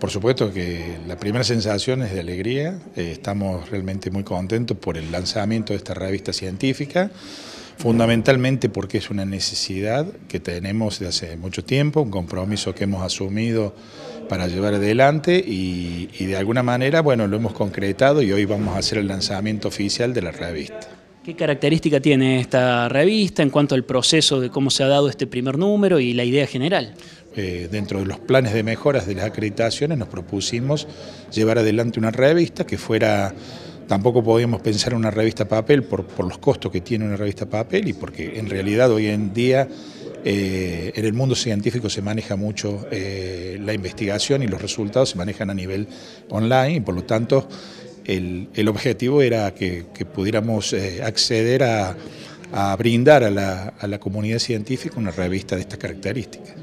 Por supuesto que la primera sensación es de alegría, estamos realmente muy contentos por el lanzamiento de esta revista científica, fundamentalmente porque es una necesidad que tenemos desde hace mucho tiempo, un compromiso que hemos asumido para llevar adelante y de alguna manera, bueno, lo hemos concretado y hoy vamos a hacer el lanzamiento oficial de la revista. ¿Qué característica tiene esta revista en cuanto al proceso de cómo se ha dado este primer número y la idea general? Dentro de los planes de mejoras de las acreditaciones nos propusimos llevar adelante una revista que fuera, tampoco podíamos pensar en una revista papel por los costos que tiene una revista papel y porque en realidad hoy en día en el mundo científico se maneja mucho la investigación y los resultados se manejan a nivel online y por lo tanto el objetivo era que pudiéramos acceder a brindar a la comunidad científica una revista de estas características.